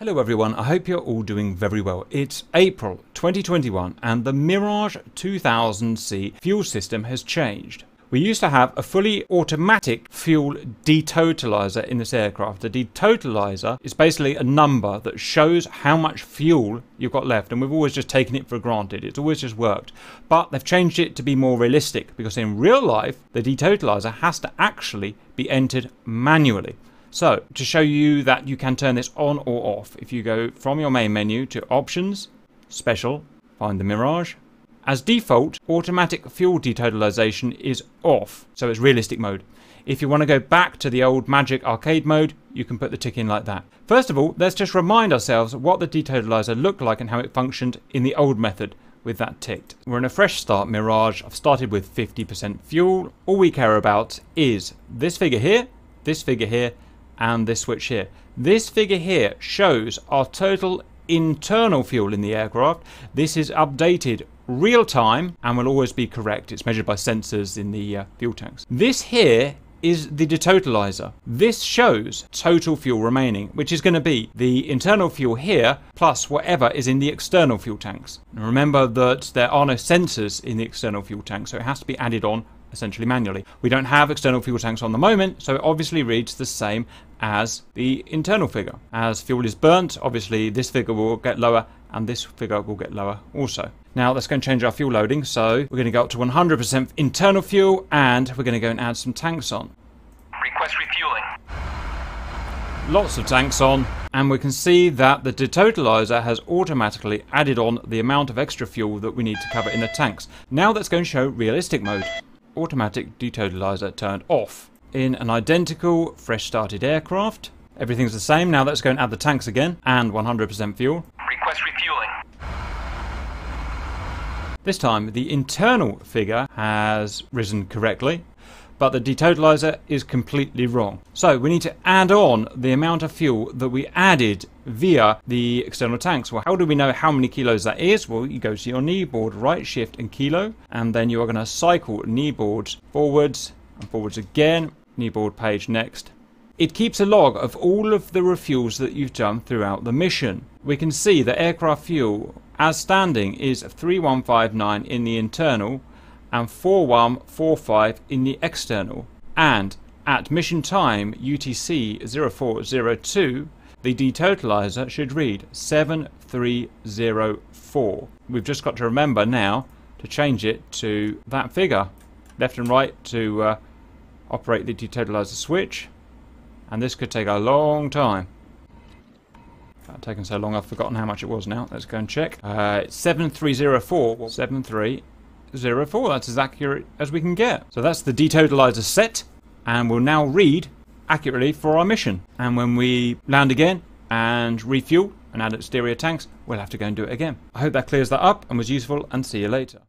Hello everyone, I hope you're all doing very well. It's April 2021 and the Mirage 2000C fuel system has changed. We used to have a fully automatic fuel detotalizer in this aircraft. The detotalizer is basically a number that shows how much fuel you've got left, and we've always just taken it for granted. It's always just worked. But they've changed it to be more realistic because in real life, the detotalizer has to actually be entered manually. So, to show you that you can turn this on or off, if you go from your main menu to Options, Special, find the Mirage. As default, automatic fuel detotalization is off, so it's realistic mode. If you want to go back to the old magic arcade mode, you can put the tick in like that. First of all, let's just remind ourselves what the detotalizer looked like and how it functioned in the old method with that ticked. We're in a fresh start Mirage. I've started with 50% fuel. All we care about is this figure here, and this switch here. This figure here shows our total internal fuel in the aircraft. This is updated real time and will always be correct. It's measured by sensors in the fuel tanks. This here is the detotalizer. This shows total fuel remaining, which is going to be the internal fuel here plus whatever is in the external fuel tanks. And remember that there are no sensors in the external fuel tank, so it has to be added on essentially manually. We don't have external fuel tanks on the moment, so it obviously reads the same as the internal figure. As fuel is burnt, obviously this figure will get lower and this figure will get lower also. Now let's go and change our fuel loading. So we're going to go up to 100% internal fuel and we're going to go and add some tanks on. Request refueling. Lots of tanks on, and we can see that the detotalizer has automatically added on the amount of extra fuel that we need to cover in the tanks. Now let's go and show realistic mode. Automatic detotalizer turned off. In an identical fresh started aircraft, everything's the same. Now let's go and add the tanks again and 100% fuel. Request refueling. This time the internal figure has risen correctly, but the detotalizer is completely wrong. So we need to add on the amount of fuel that we added via the external tanks. Well, how do we know how many kilos that is? Well, you go to your kneeboard, right shift and kilo, and then you are going to cycle kneeboards forwards and forwards again. Kneeboard page next. It keeps a log of all of the refuels that you've done throughout the mission. We can see that aircraft fuel as standing is 3159 in the internal and 4145 in the external, and at mission time UTC 0402 the detotalizer should read 7304. We've just got to remember now to change it to that figure, left and right, to operate the detotalizer switch, and this could take a long time. It's taken so long I've forgotten how much it was now. Let's go and check. 7304. 7304, that's as accurate as we can get. So that's the detotalizer set, and will now read accurately for our mission. And when we land again and refuel and add exterior tanks, we'll have to go and do it again. I hope that clears that up and was useful, and see you later.